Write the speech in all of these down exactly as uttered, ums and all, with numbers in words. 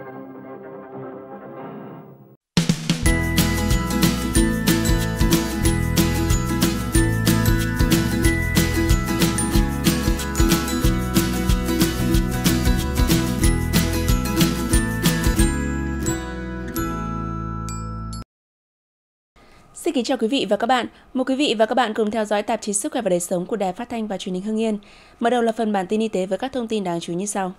Xin kính chào quý vị và các bạn. Mời quý vị và các bạn cùng theo dõi tạp chí Sức khỏe và Đời sống của Đài Phát thanh và Truyền hình Hưng Yên. Mở đầu là phần bản tin y tế với các thông tin đáng chú ý như sau.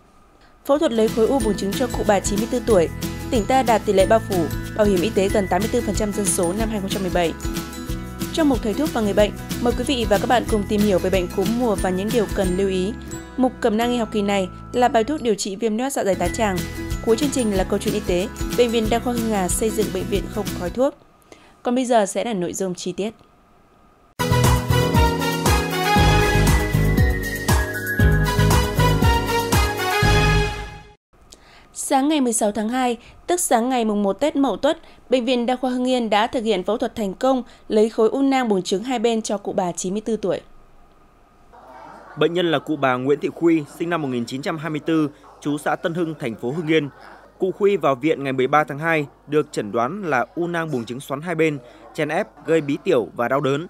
Phẫu thuật lấy khối u buồng trứng cho cụ bà chín mươi tư tuổi, tỉnh ta đạt tỷ lệ bao phủ, bảo hiểm y tế gần tám mươi tư phần trăm dân số năm hai không một bảy. Trong mục thầy thuốc và người bệnh, mời quý vị và các bạn cùng tìm hiểu về bệnh cúm mùa và những điều cần lưu ý. Mục cẩm nang y học kỳ này là bài thuốc điều trị viêm loét dạ dày tá tràng. Cuối chương trình là câu chuyện y tế, bệnh viện đa khoa Hưng Hà xây dựng bệnh viện không khói thuốc. Còn bây giờ sẽ là nội dung chi tiết. Sáng ngày mười sáu tháng hai, tức sáng ngày mùng một Tết Mậu Tuất, Bệnh viện Đa khoa Hưng Yên đã thực hiện phẫu thuật thành công lấy khối u nang buồng trứng hai bên cho cụ bà chín mươi tư tuổi. Bệnh nhân là cụ bà Nguyễn Thị Khuy, sinh năm một nghìn chín trăm hai mươi tư, trú xã Tân Hưng, thành phố Hưng Yên. Cụ Khuy vào viện ngày mười ba tháng hai được chẩn đoán là u nang buồng trứng xoắn hai bên, chèn ép gây bí tiểu và đau đớn.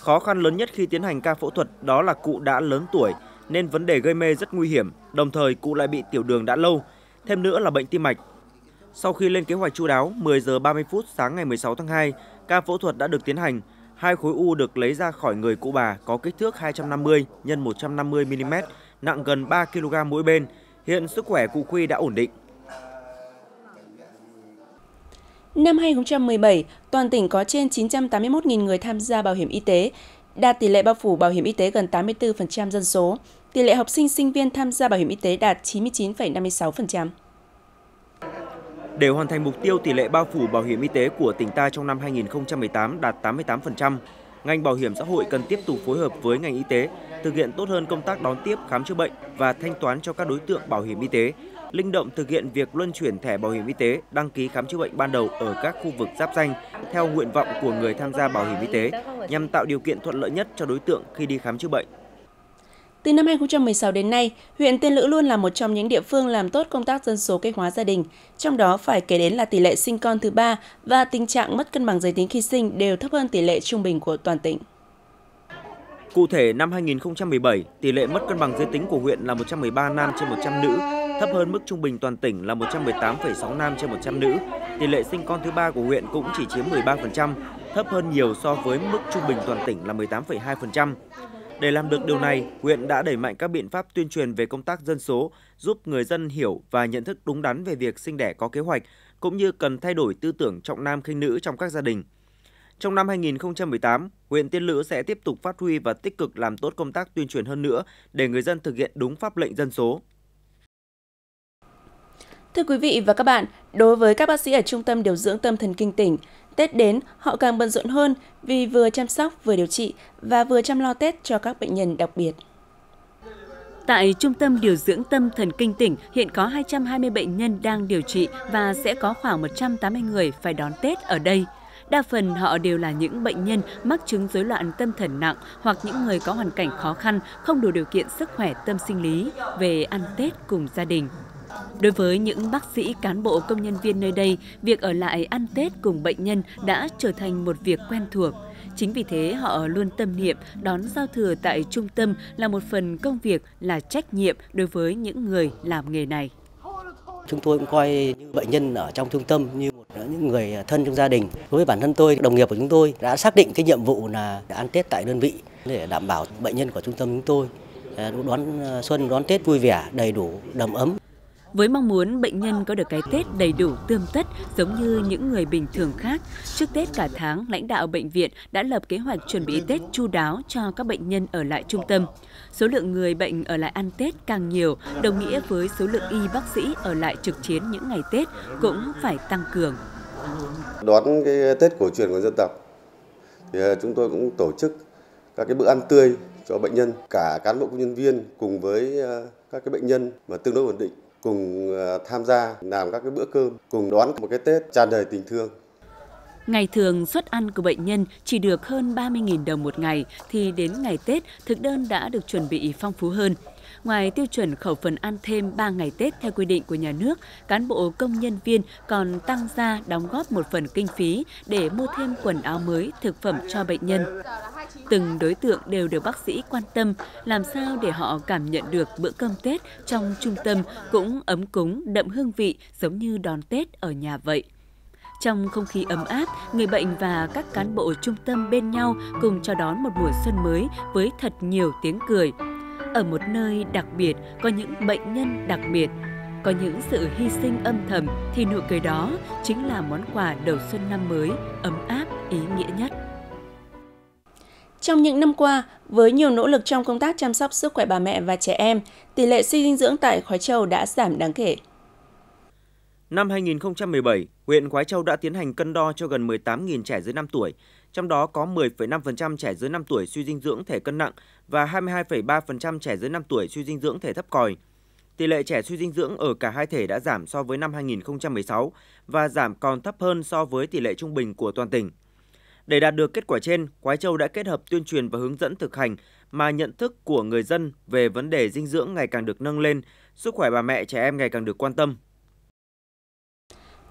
Khó khăn lớn nhất khi tiến hành ca phẫu thuật đó là cụ đã lớn tuổi nên vấn đề gây mê rất nguy hiểm, đồng thời cụ lại bị tiểu đường đã lâu, thêm nữa là bệnh tim mạch. Sau khi lên kế hoạch chu đáo, mười giờ ba mươi phút sáng ngày mười sáu tháng hai, ca phẫu thuật đã được tiến hành. Hai khối u được lấy ra khỏi người cụ bà có kích thước hai trăm năm mươi nhân một trăm năm mươi mi-li-mét, nặng gần ba ki-lô-gam mỗi bên. Hiện sức khỏe cụ Khuy đã ổn định. Năm hai không một bảy, toàn tỉnh có trên chín trăm tám mươi mốt nghìn người tham gia bảo hiểm y tế, đạt tỷ lệ bao phủ bảo hiểm y tế gần tám mươi tư phần trăm dân số. Tỷ lệ học sinh sinh viên tham gia bảo hiểm y tế đạt chín mươi chín phẩy năm mươi sáu phần trăm. Để hoàn thành mục tiêu tỷ lệ bao phủ bảo hiểm y tế của tỉnh ta trong năm hai nghìn không trăm mười tám đạt tám mươi tám phần trăm, ngành bảo hiểm xã hội cần tiếp tục phối hợp với ngành y tế, thực hiện tốt hơn công tác đón tiếp, khám chữa bệnh và thanh toán cho các đối tượng bảo hiểm y tế, linh động thực hiện việc luân chuyển thẻ bảo hiểm y tế, đăng ký khám chữa bệnh ban đầu ở các khu vực giáp ranh theo nguyện vọng của người tham gia bảo hiểm y tế nhằm tạo điều kiện thuận lợi nhất cho đối tượng khi đi khám chữa bệnh. Từ năm hai không một sáu đến nay, huyện Tiên Lữ luôn là một trong những địa phương làm tốt công tác dân số kế hóa gia đình, trong đó phải kể đến là tỷ lệ sinh con thứ ba và tình trạng mất cân bằng giới tính khi sinh đều thấp hơn tỷ lệ trung bình của toàn tỉnh. Cụ thể, năm hai nghìn không trăm mười bảy, tỷ lệ mất cân bằng giới tính của huyện là một trăm mười ba nam trên một trăm nữ, thấp hơn mức trung bình toàn tỉnh là một trăm mười tám phẩy sáu nam trên một trăm nữ. Tỷ lệ sinh con thứ ba của huyện cũng chỉ chiếm mười ba phần trăm, thấp hơn nhiều so với mức trung bình toàn tỉnh là mười tám phẩy hai phần trăm. Để làm được điều này, huyện đã đẩy mạnh các biện pháp tuyên truyền về công tác dân số, giúp người dân hiểu và nhận thức đúng đắn về việc sinh đẻ có kế hoạch, cũng như cần thay đổi tư tưởng trọng nam khinh nữ trong các gia đình. Trong năm hai nghìn không trăm mười tám, huyện Tiên Lữ sẽ tiếp tục phát huy và tích cực làm tốt công tác tuyên truyền hơn nữa để người dân thực hiện đúng pháp lệnh dân số. Thưa quý vị và các bạn, đối với các bác sĩ ở Trung tâm Điều dưỡng Tâm thần Kinh tỉnh, Tết đến họ càng bận rộn hơn vì vừa chăm sóc, vừa điều trị và vừa chăm lo Tết cho các bệnh nhân đặc biệt. Tại Trung tâm Điều dưỡng Tâm thần Kinh tỉnh, hiện có hai trăm hai mươi bệnh nhân đang điều trị và sẽ có khoảng một trăm tám mươi người phải đón Tết ở đây. Đa phần họ đều là những bệnh nhân mắc chứng rối loạn tâm thần nặng hoặc những người có hoàn cảnh khó khăn, không đủ điều kiện sức khỏe tâm sinh lý về ăn Tết cùng gia đình. Đối với những bác sĩ, cán bộ, công nhân viên nơi đây, việc ở lại ăn Tết cùng bệnh nhân đã trở thành một việc quen thuộc. Chính vì thế họ luôn tâm niệm đón giao thừa tại trung tâm là một phần công việc, là trách nhiệm đối với những người làm nghề này. Chúng tôi cũng coi những bệnh nhân ở trong trung tâm như một những người thân trong gia đình. Đối với bản thân tôi, đồng nghiệp của chúng tôi đã xác định cái nhiệm vụ là ăn Tết tại đơn vị để đảm bảo bệnh nhân của trung tâm chúng tôi đón xuân, đón Tết vui vẻ, đầy đủ, đầm ấm. Với mong muốn bệnh nhân có được cái Tết đầy đủ tươm tất giống như những người bình thường khác, trước Tết cả tháng, lãnh đạo bệnh viện đã lập kế hoạch chuẩn bị Tết chu đáo cho các bệnh nhân ở lại trung tâm. Số lượng người bệnh ở lại ăn Tết càng nhiều, đồng nghĩa với số lượng y bác sĩ ở lại trực chiến những ngày Tết cũng phải tăng cường. Đón cái Tết cổ truyền của dân tộc, thì chúng tôi cũng tổ chức các cái bữa ăn tươi cho bệnh nhân, cả cán bộ công nhân viên cùng với các cái bệnh nhân mà tương đối ổn định, cùng tham gia làm các cái bữa cơm, cùng đón một cái Tết tràn đầy tình thương. Ngày thường suất ăn của bệnh nhân chỉ được hơn ba mươi nghìn đồng một ngày thì đến ngày Tết thực đơn đã được chuẩn bị phong phú hơn. Ngoài tiêu chuẩn khẩu phần ăn thêm ba ngày Tết theo quy định của nhà nước, cán bộ công nhân viên còn tăng ra đóng góp một phần kinh phí để mua thêm quần áo mới, thực phẩm cho bệnh nhân. Từng đối tượng đều được bác sĩ quan tâm, làm sao để họ cảm nhận được bữa cơm Tết trong trung tâm cũng ấm cúng, đậm hương vị giống như đón Tết ở nhà vậy. Trong không khí ấm áp, người bệnh và các cán bộ trung tâm bên nhau cùng chào đón một mùa xuân mới với thật nhiều tiếng cười. Ở một nơi đặc biệt, có những bệnh nhân đặc biệt, có những sự hy sinh âm thầm thì nụ cười đó chính là món quà đầu xuân năm mới ấm áp, ý nghĩa nhất. Trong những năm qua, với nhiều nỗ lực trong công tác chăm sóc sức khỏe bà mẹ và trẻ em, tỷ lệ suy dinh dưỡng tại Khoái Châu đã giảm đáng kể. Năm hai nghìn không trăm mười bảy, huyện Khoái Châu đã tiến hành cân đo cho gần mười tám nghìn trẻ dưới năm tuổi, trong đó có mười phẩy năm phần trăm trẻ dưới năm tuổi suy dinh dưỡng thể cân nặng và hai mươi hai phẩy ba phần trăm trẻ dưới năm tuổi suy dinh dưỡng thể thấp còi. Tỷ lệ trẻ suy dinh dưỡng ở cả hai thể đã giảm so với năm hai nghìn không trăm mười sáu và giảm còn thấp hơn so với tỷ lệ trung bình của toàn tỉnh. Để đạt được kết quả trên, Khoái Châu đã kết hợp tuyên truyền và hướng dẫn thực hành mà nhận thức của người dân về vấn đề dinh dưỡng ngày càng được nâng lên, sức khỏe bà mẹ trẻ em ngày càng được quan tâm.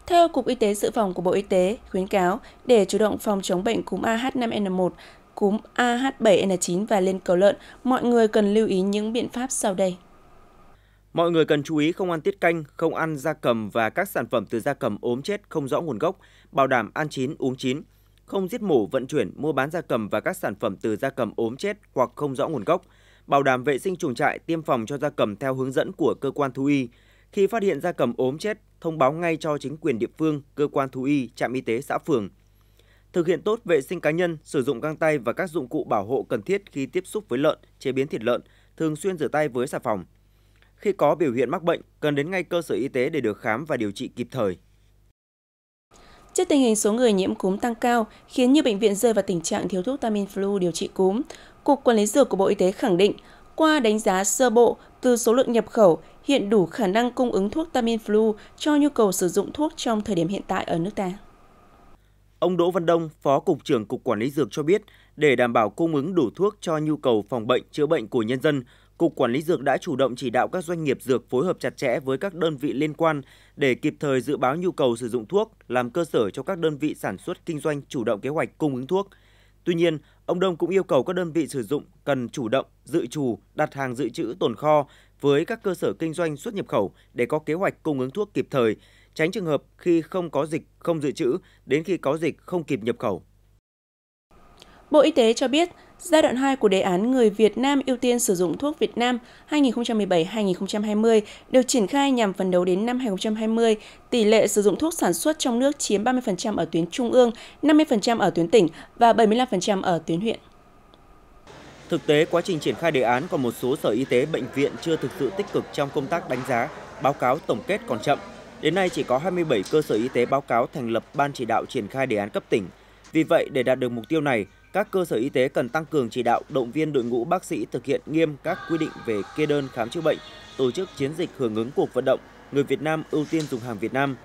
Theo Cục Y tế Dự phòng của Bộ Y tế, khuyến cáo để chủ động phòng chống bệnh cúm A H năm N một, cúm A H bảy N chín và liên cầu lợn, mọi người cần lưu ý những biện pháp sau đây. Mọi người cần chú ý không ăn tiết canh, không ăn gia cầm và các sản phẩm từ gia cầm ốm chết không rõ nguồn gốc, bảo đảm ăn chín, uống chín. Không giết mổ, vận chuyển, mua bán gia cầm và các sản phẩm từ gia cầm ốm chết hoặc không rõ nguồn gốc, bảo đảm vệ sinh chuồng trại, tiêm phòng cho gia cầm theo hướng dẫn của cơ quan thú y. Khi phát hiện gia cầm ốm chết, thông báo ngay cho chính quyền địa phương, cơ quan thú y, trạm y tế xã phường. Thực hiện tốt vệ sinh cá nhân, sử dụng găng tay và các dụng cụ bảo hộ cần thiết khi tiếp xúc với lợn, chế biến thịt lợn, thường xuyên rửa tay với xà phòng. Khi có biểu hiện mắc bệnh, cần đến ngay cơ sở y tế để được khám và điều trị kịp thời. Trước tình hình số người nhiễm cúm tăng cao, khiến nhiều bệnh viện rơi vào tình trạng thiếu thuốc Tamiflu điều trị cúm, Cục Quản lý Dược của Bộ Y tế khẳng định, qua đánh giá sơ bộ từ số lượng nhập khẩu, hiện đủ khả năng cung ứng thuốc Tamiflu cho nhu cầu sử dụng thuốc trong thời điểm hiện tại ở nước ta. Ông Đỗ Văn Đông, Phó Cục trưởng Cục Quản lý Dược cho biết, để đảm bảo cung ứng đủ thuốc cho nhu cầu phòng bệnh, chữa bệnh của nhân dân, Cục Quản lý Dược đã chủ động chỉ đạo các doanh nghiệp dược phối hợp chặt chẽ với các đơn vị liên quan để kịp thời dự báo nhu cầu sử dụng thuốc, làm cơ sở cho các đơn vị sản xuất kinh doanh chủ động kế hoạch cung ứng thuốc. Tuy nhiên, ông Đông cũng yêu cầu các đơn vị sử dụng cần chủ động, dự trù, đặt hàng dự trữ tồn kho với các cơ sở kinh doanh xuất nhập khẩu để có kế hoạch cung ứng thuốc kịp thời, tránh trường hợp khi không có dịch không dự trữ, đến khi có dịch không kịp nhập khẩu. Bộ Y tế cho biết, giai đoạn hai của đề án Người Việt Nam ưu tiên sử dụng thuốc Việt Nam hai nghìn không trăm mười bảy đến hai nghìn không trăm hai mươi được triển khai nhằm phấn đấu đến năm hai nghìn không trăm hai mươi, tỷ lệ sử dụng thuốc sản xuất trong nước chiếm ba mươi phần trăm ở tuyến trung ương, năm mươi phần trăm ở tuyến tỉnh và bảy mươi lăm phần trăm ở tuyến huyện. Thực tế, quá trình triển khai đề án còn một số sở y tế, bệnh viện chưa thực sự tích cực trong công tác đánh giá, báo cáo tổng kết còn chậm. Đến nay, chỉ có hai mươi bảy cơ sở y tế báo cáo thành lập ban chỉ đạo triển khai đề án cấp tỉnh. Vì vậy, để đạt được mục tiêu này, các cơ sở y tế cần tăng cường chỉ đạo, động viên đội ngũ bác sĩ thực hiện nghiêm các quy định về kê đơn khám chữa bệnh, tổ chức chiến dịch hưởng ứng cuộc vận động Người Việt Nam ưu tiên dùng hàng Việt Nam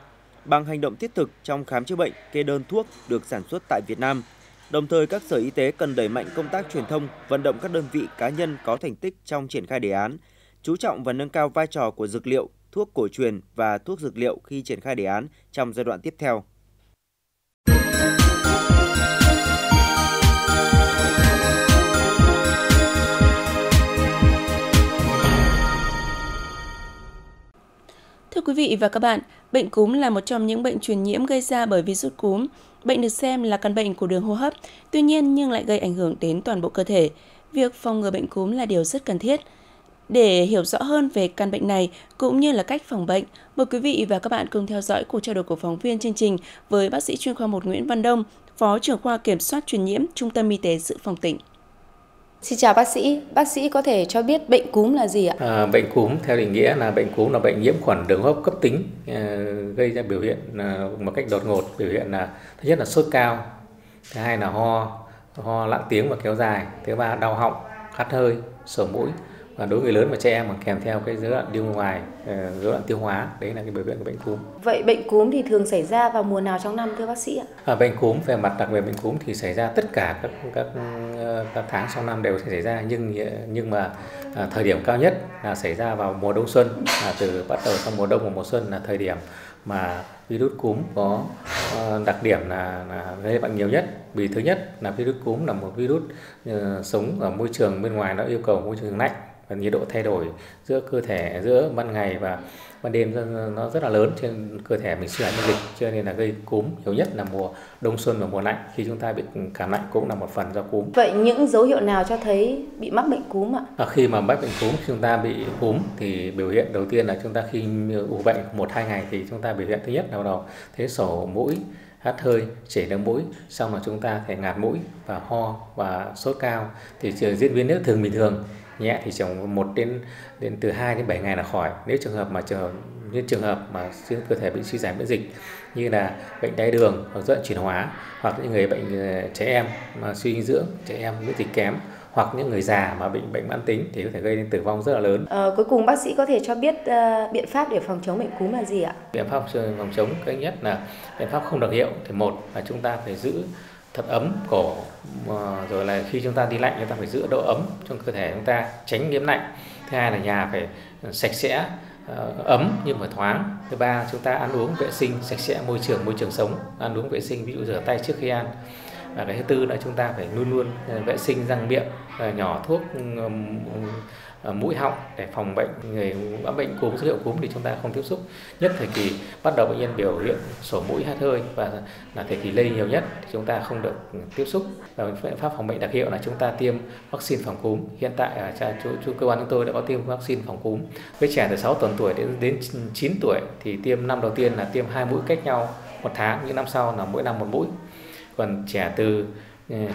bằng hành động thiết thực trong khám chữa bệnh, kê đơn thuốc được sản xuất tại Việt Nam. Đồng thời, các sở y tế cần đẩy mạnh công tác truyền thông, vận động các đơn vị cá nhân có thành tích trong triển khai đề án, chú trọng và nâng cao vai trò của dược liệu, thuốc cổ truyền và thuốc dược liệu khi triển khai đề án trong giai đoạn tiếp theo. Thưa quý vị và các bạn, bệnh cúm là một trong những bệnh truyền nhiễm gây ra bởi virus cúm. Bệnh được xem là căn bệnh của đường hô hấp, tuy nhiên nhưng lại gây ảnh hưởng đến toàn bộ cơ thể. Việc phòng ngừa bệnh cúm là điều rất cần thiết. Để hiểu rõ hơn về căn bệnh này cũng như là cách phòng bệnh, mời quý vị và các bạn cùng theo dõi cuộc trao đổi của phóng viên chương trình với bác sĩ chuyên khoa một Nguyễn Văn Đông, Phó trưởng khoa Kiểm soát truyền nhiễm, Trung tâm Y tế Dự phòng tỉnh. Xin chào bác sĩ, bác sĩ có thể cho biết bệnh cúm là gì ạ? À, bệnh cúm theo định nghĩa là bệnh cúm là bệnh nhiễm khuẩn đường hô hấp cấp tính gây ra biểu hiện một cách đột ngột, biểu hiện là thứ nhất là sốt cao, thứ hai là ho, ho lặng tiếng và kéo dài, thứ ba đau họng, khát hơi, sổ mũi, Còn đối với người lớn và trẻ em mà kèm theo cái dối loạn đi ngoài, dối loạn tiêu hóa, đấy là cái biểu hiện của bệnh cúm. Vậy bệnh cúm thì thường xảy ra vào mùa nào trong năm thưa bác sĩ ạ? À, bệnh cúm về mặt đặc biệt bệnh cúm thì xảy ra tất cả các các, các tháng trong năm đều xảy ra, nhưng nhưng mà à, thời điểm cao nhất là xảy ra vào mùa đông xuân, là từ bắt đầu trong mùa đông và mùa xuân là thời điểm mà virus cúm có đặc điểm là, là gây bệnh nhiều nhất. Vì thứ nhất là virus cúm là một virus uh, sống ở môi trường bên ngoài, nó yêu cầu môi trường lạnh và nhiệt độ thay đổi giữa cơ thể giữa ban ngày và ban đêm nó rất là lớn, trên cơ thể mình suy giảm miễn dịch, cho nên là gây cúm nhiều nhất là mùa đông xuân và mùa lạnh. Khi chúng ta bị cảm lạnh cũng là một phần do cúm. Vậy những dấu hiệu nào cho thấy bị mắc bệnh cúm ạ? À, khi mà mắc bệnh cúm, chúng ta bị cúm thì biểu hiện đầu tiên là chúng ta khi ủ bệnh một hai ngày thì chúng ta biểu hiện thứ nhất là đầu thế sổ mũi, hắt hơi, chảy nước mũi, xong là chúng ta phải ngạt mũi và ho và sốt cao. Thì diễn biến nước thường bình thường, nhẹ thì trong một đến đến từ hai đến bảy ngày là khỏi. Nếu trường hợp mà trường những trường hợp mà cơ thể bị suy giảm miễn dịch như là bệnh đái đường hoặc dối loạn chuyển hóa, hoặc những người bệnh trẻ em mà suy dinh dưỡng, trẻ em miễn dịch kém, hoặc những người già mà bị bệnh mãn tính thì có thể gây nên tử vong rất là lớn. À, cuối cùng bác sĩ có thể cho biết uh, biện pháp để phòng chống bệnh cúm là gì ạ? Biện pháp phòng chống cái nhất là biện pháp không đặc hiệu thì một là chúng ta phải giữ thật ấm cổ, rồi là khi chúng ta đi lạnh chúng ta phải giữ độ ấm trong cơ thể chúng ta, tránh nhiễm lạnh. Thứ hai là nhà phải sạch sẽ, ấm nhưng mà thoáng. Thứ ba, chúng ta ăn uống vệ sinh, sạch sẽ môi trường, môi trường sống, ăn uống vệ sinh, ví dụ rửa tay trước khi ăn. Và cái thứ tư là chúng ta phải luôn luôn vệ sinh răng miệng, nhỏ thuốc mũi họng để phòng bệnh. Người mắc bệnh cúm, dấu hiệu cúm thì chúng ta không tiếp xúc. Nhất thời kỳ bắt đầu bệnh nhân biểu hiện sổ mũi, hắt hơi và là thời kỳ lây nhiều nhất thì chúng ta không được tiếp xúc. Và biện pháp phòng bệnh đặc hiệu là chúng ta tiêm vaccine phòng cúm. Hiện tại ở chỗ, chỗ cơ quan chúng tôi đã có tiêm vaccine phòng cúm với trẻ từ sáu tuần tuổi đến đến chín tuổi, thì tiêm năm đầu tiên là tiêm hai mũi cách nhau một tháng, những năm sau là mỗi năm một mũi. Còn trẻ từ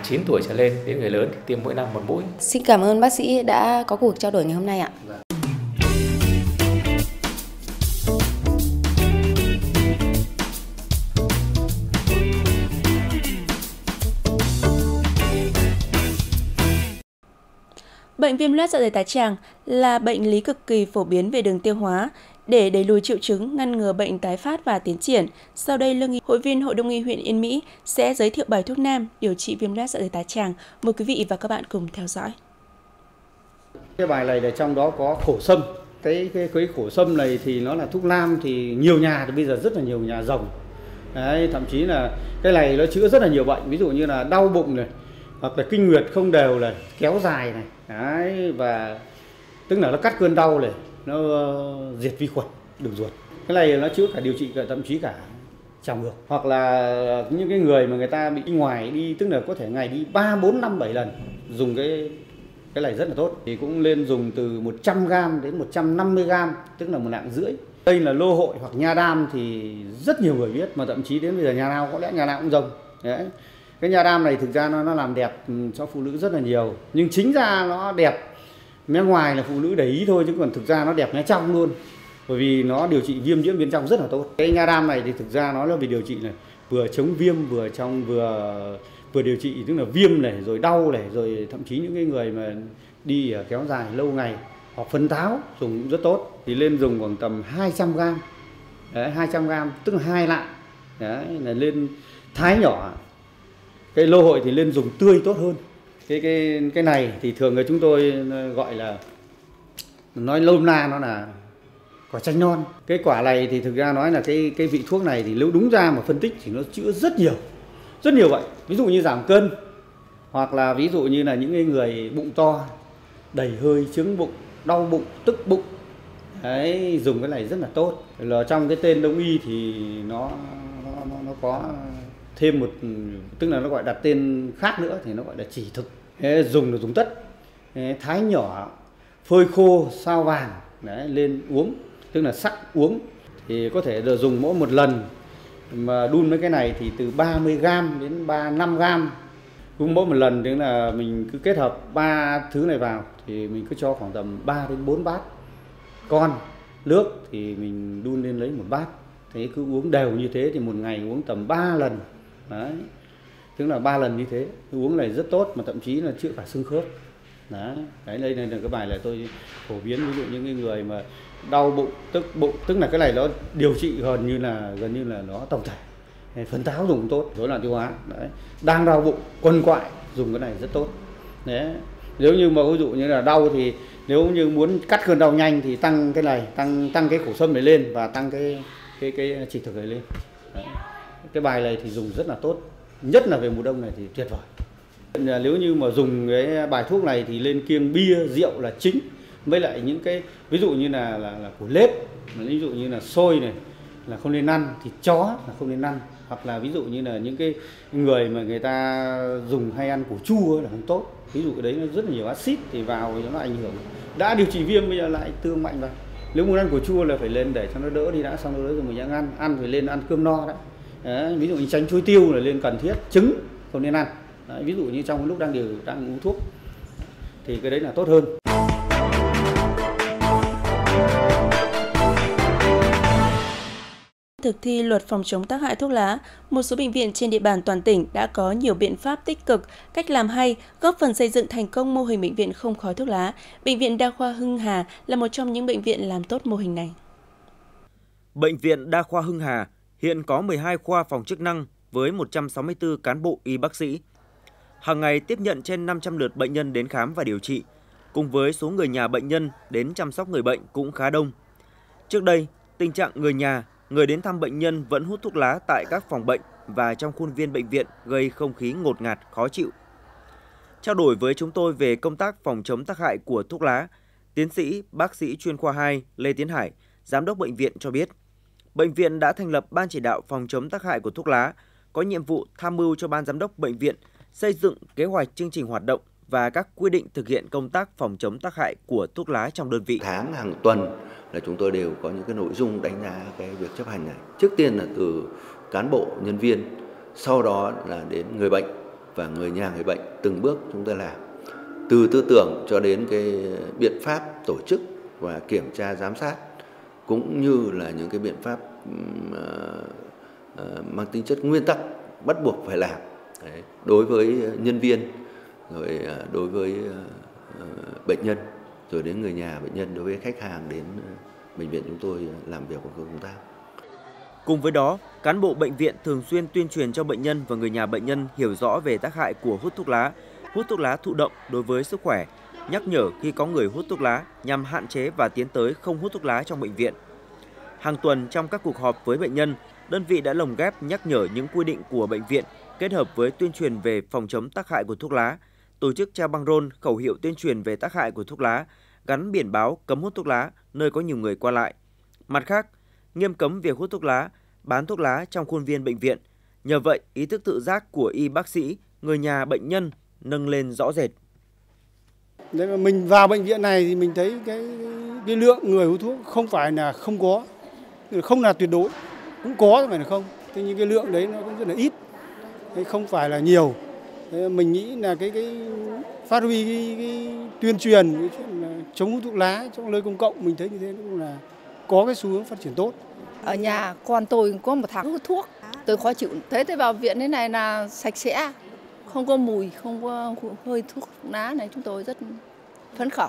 chín tuổi trở lên đến người lớn thì tiêm mỗi năm một mũi. Xin cảm ơn bác sĩ đã có cuộc trao đổi ngày hôm nay ạ. Bệnh viêm loét dạ dày tá tràng là bệnh lý cực kỳ phổ biến về đường tiêu hóa. Để đẩy lùi triệu chứng, ngăn ngừa bệnh tái phát và tiến triển, sau đây Lương y, hội viên Hội Đông y huyện Yên Mỹ sẽ giới thiệu bài thuốc nam điều trị viêm loét dạ dày tá tràng. Mời quý vị và các bạn cùng theo dõi. Cái bài này là trong đó có khổ sâm. Cái cái, cái khổ sâm này thì nó là thuốc nam, thì nhiều nhà thì bây giờ rất là nhiều nhà rồng. Đấy, thậm chí là cái này nó chữa rất là nhiều bệnh, ví dụ như là đau bụng này, hoặc là kinh nguyệt không đều này, kéo dài này. Đấy, và tức là nó cắt cơn đau này, nó diệt vi khuẩn đường ruột. Cái này nó chữa cả điều trị cả thậm chí cả trào ngược, hoặc là những cái người mà người ta bị ngoài đi, tức là có thể ngày đi ba, bốn, năm, bảy lần, dùng cái cái này rất là tốt. Thì cũng nên dùng từ một trăm gam đến một trăm năm mươi gam, tức là một lạng rưỡi. Đây là lô hội hoặc nha đam thì rất nhiều người biết, mà thậm chí đến bây giờ nhà nào có lẽ nhà nào cũng dùng. Đấy. Cái nha đam này thực ra nó, nó làm đẹp cho phụ nữ rất là nhiều, nhưng chính ra nó đẹp mé ngoài là phụ nữ để ý thôi, chứ còn thực ra nó đẹp mé trong luôn, bởi vì nó điều trị viêm nhiễm bên trong rất là tốt. Cái nha đam này thì thực ra nó là vì điều trị này, vừa chống viêm vừa trong vừa vừa điều trị, tức là viêm này rồi đau này, rồi thậm chí những cái người mà đi kéo dài lâu ngày hoặc phân táo dùng cũng rất tốt. Thì lên dùng khoảng tầm hai trăm gam, đấy, hai trăm gam tức là hai lạng, đấy là lên thái nhỏ. Cái lô hội thì lên dùng tươi tốt hơn. Cái cái cái này thì thường người chúng tôi gọi là, nói nôm na nó là quả chanh non. Cái quả này thì thực ra nói là cái cái vị thuốc này thì nếu đúng ra mà phân tích thì nó chữa rất nhiều, rất nhiều bệnh. Ví dụ như giảm cân, hoặc là ví dụ như là những người bụng to, đầy hơi, chướng bụng, đau bụng, tức bụng. Đấy, dùng cái này rất là tốt. Là trong cái tên Đông y thì nó nó nó, nó có thêm một, tức là nó gọi đặt tên khác nữa thì nó gọi là chỉ thực. Thế dùng là dùng tất, thái nhỏ, phơi khô, sao vàng, đấy, lên uống, tức là sắc uống. Thì có thể được dùng mỗi một lần, mà đun mấy cái này thì từ ba mươi gam đến ba mươi lăm gam. Cũng mỗi một lần, tức là mình cứ kết hợp ba thứ này vào thì mình cứ cho khoảng tầm ba đến bốn bát. Còn nước thì mình đun lên lấy một bát. Thế cứ uống đều như thế thì một ngày uống tầm ba lần. Đấy, tức là ba lần như thế, uống này rất tốt, mà thậm chí là chữa cả xương khớp. Đó. Đấy, đây là cái bài là tôi phổ biến, ví dụ những người mà đau bụng, tức bụng, tức là cái này nó điều trị gần như là gần như là nó tổng thể, phấn táo dùng tốt, rối loạn tiêu hóa, đấy. Đang đau bụng, quằn quại dùng cái này rất tốt. Đấy. Nếu như mà ví dụ như là đau thì nếu như muốn cắt cơn đau nhanh thì tăng cái này, tăng tăng cái củ sâm này lên và tăng cái cái cái chỉ thực này lên. Đấy. Cái bài này thì dùng rất là tốt, nhất là về mùa đông này thì tuyệt vời. Nếu như mà dùng cái bài thuốc này thì lên kiêng bia, rượu là chính, với lại những cái ví dụ như là là, là của lết, ví dụ như là xôi này là không nên ăn, thịt chó là không nên ăn, hoặc là ví dụ như là những cái người mà người ta dùng hay ăn củ chua là không tốt, ví dụ cái đấy nó rất là nhiều axit thì vào nó ảnh hưởng, đã điều trị viêm bây giờ lại tương mạnh vào. Nếu muốn ăn củ chua là phải lên để cho nó đỡ đi đã, xong rồi mình ăn, ăn ăn phải lên ăn cơm no đấy. Đấy, ví dụ như tránh chuối tiêu là lên cần thiết, trứng không nên ăn. Đấy, ví dụ như trong lúc đang điều đang uống thuốc thì cái đấy là tốt hơn. Thực thi luật phòng chống tác hại thuốc lá, một số bệnh viện trên địa bàn toàn tỉnh đã có nhiều biện pháp tích cực, cách làm hay, góp phần xây dựng thành công mô hình bệnh viện không khói thuốc lá. Bệnh viện Đa khoa Hưng Hà là một trong những bệnh viện làm tốt mô hình này. Bệnh viện Đa khoa Hưng Hà hiện có mười hai khoa phòng chức năng với một trăm sáu mươi tư cán bộ y bác sĩ. Hàng ngày tiếp nhận trên năm trăm lượt bệnh nhân đến khám và điều trị, cùng với số người nhà bệnh nhân đến chăm sóc người bệnh cũng khá đông. Trước đây, tình trạng người nhà, người đến thăm bệnh nhân vẫn hút thuốc lá tại các phòng bệnh và trong khuôn viên bệnh viện gây không khí ngột ngạt, khó chịu. Trao đổi với chúng tôi về công tác phòng chống tác hại của thuốc lá, tiến sĩ, bác sĩ chuyên khoa hai Lê Tiến Hải, giám đốc bệnh viện cho biết, bệnh viện đã thành lập Ban chỉ đạo phòng chống tác hại của thuốc lá, có nhiệm vụ tham mưu cho Ban giám đốc bệnh viện xây dựng kế hoạch chương trình hoạt động và các quy định thực hiện công tác phòng chống tác hại của thuốc lá trong đơn vị. Tháng, hàng tuần là chúng tôi đều có những cái nội dung đánh giá cái việc chấp hành này. Trước tiên là từ cán bộ, nhân viên, sau đó là đến người bệnh và người nhà người bệnh, từng bước chúng tôi làm. Từ tư tưởng cho đến cái biện pháp tổ chức và kiểm tra giám sát, cũng như là những cái biện pháp mang tính chất nguyên tắc bắt buộc phải làm. Đấy, đối với nhân viên, rồi đối với bệnh nhân, rồi đến người nhà bệnh nhân, đối với khách hàng đến bệnh viện chúng tôi làm việc của công tác. Cùng với đó, cán bộ bệnh viện thường xuyên tuyên truyền cho bệnh nhân và người nhà bệnh nhân hiểu rõ về tác hại của hút thuốc lá, hút thuốc lá thụ động đối với sức khỏe, nhắc nhở khi có người hút thuốc lá nhằm hạn chế và tiến tới không hút thuốc lá trong bệnh viện. Hàng tuần trong các cuộc họp với bệnh nhân, đơn vị đã lồng ghép nhắc nhở những quy định của bệnh viện kết hợp với tuyên truyền về phòng chống tác hại của thuốc lá, tổ chức treo băng rôn, khẩu hiệu tuyên truyền về tác hại của thuốc lá, gắn biển báo cấm hút thuốc lá nơi có nhiều người qua lại. Mặt khác, nghiêm cấm việc hút thuốc lá, bán thuốc lá trong khuôn viên bệnh viện. Nhờ vậy, ý thức tự giác của y bác sĩ, người nhà bệnh nhân nâng lên rõ rệt. Đấy mà mình vào bệnh viện này thì mình thấy cái, cái lượng người hút thuốc không phải là không có, không là tuyệt đối, cũng có phải là không. Thế nhưng cái lượng đấy nó cũng rất là ít, không phải là nhiều. Mình nghĩ là cái cái phát huy cái, cái tuyên truyền cái chuyện là chống hút thuốc lá trong nơi công cộng, mình thấy như thế cũng là có cái xu hướng phát triển tốt. Ở nhà con tôi có một tháng hút thuốc, tôi khó chịu. Thế tôi vào viện thế này là sạch sẽ, không có mùi, không có hơi thuốc lá này, chúng tôi rất phấn khởi.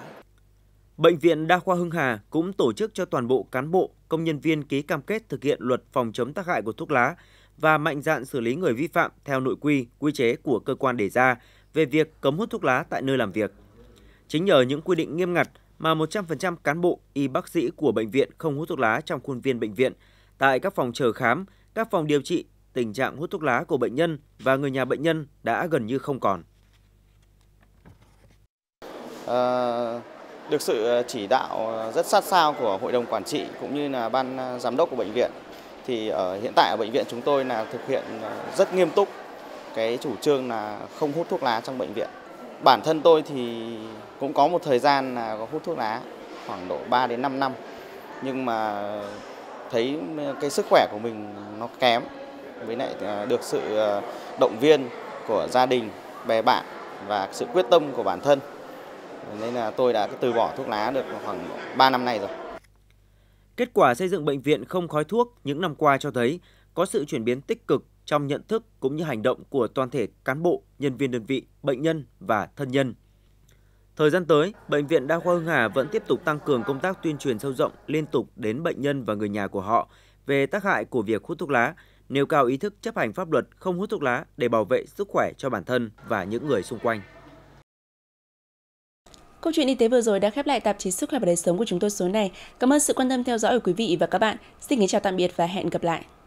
Bệnh viện Đa khoa Hưng Hà cũng tổ chức cho toàn bộ cán bộ, công nhân viên ký cam kết thực hiện luật phòng chống tác hại của thuốc lá và mạnh dạn xử lý người vi phạm theo nội quy, quy chế của cơ quan đề ra về việc cấm hút thuốc lá tại nơi làm việc. Chính nhờ những quy định nghiêm ngặt mà một trăm phần trăm cán bộ, y bác sĩ của bệnh viện không hút thuốc lá trong khuôn viên bệnh viện, tại các phòng chờ khám, các phòng điều trị, tình trạng hút thuốc lá của bệnh nhân và người nhà bệnh nhân đã gần như không còn. À... Được sự chỉ đạo rất sát sao của Hội đồng Quản trị cũng như là Ban Giám đốc của bệnh viện, thì ở hiện tại ở bệnh viện chúng tôi là thực hiện rất nghiêm túc cái chủ trương là không hút thuốc lá trong bệnh viện. Bản thân tôi thì cũng có một thời gian là có hút thuốc lá khoảng độ ba đến năm năm, nhưng mà thấy cái sức khỏe của mình nó kém, với lại được sự động viên của gia đình, bè bạn và sự quyết tâm của bản thân, nên là tôi đã từ bỏ thuốc lá được khoảng ba năm nay rồi. Kết quả xây dựng bệnh viện không khói thuốc những năm qua cho thấy có sự chuyển biến tích cực trong nhận thức cũng như hành động của toàn thể cán bộ, nhân viên đơn vị, bệnh nhân và thân nhân. Thời gian tới, Bệnh viện Đa khoa Hưng Hà vẫn tiếp tục tăng cường công tác tuyên truyền sâu rộng liên tục đến bệnh nhân và người nhà của họ về tác hại của việc hút thuốc lá, nêu cao ý thức chấp hành pháp luật không hút thuốc lá để bảo vệ sức khỏe cho bản thân và những người xung quanh. Câu chuyện y tế vừa rồi đã khép lại tạp chí Sức khỏe và đời sống của chúng tôi số này. Cảm ơn sự quan tâm theo dõi của quý vị và các bạn. Xin kính chào tạm biệt và hẹn gặp lại.